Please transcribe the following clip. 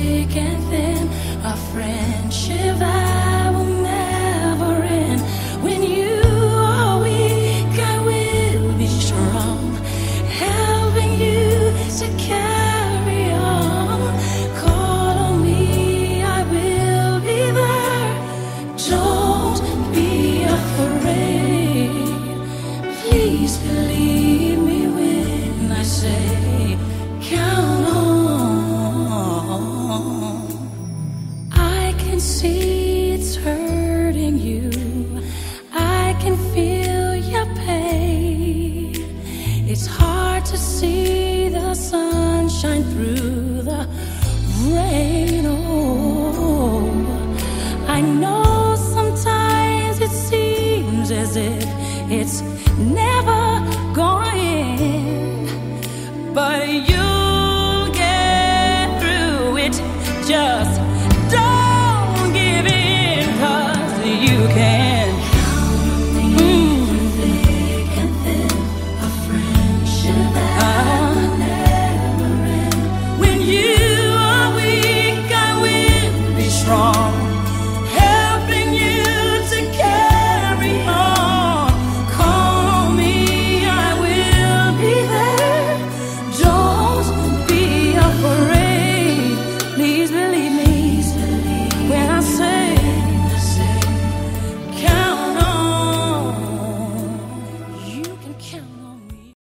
thick and thin, our friendship vow will never end. When you are weak, I will be strong, helping you to carry on. Call on me, I will be there. Don't be afraid. Please believe me when I say, count on. I can see it's hurting you. I can feel your pain. It's hard to see the sunshine through the rain. Oh, I know sometimes it seems as if it's never gonna end, but you just don't give in, 'cause you can. Count on me, thick and thin, a friendship that will never end. When you are weak, I will be strong.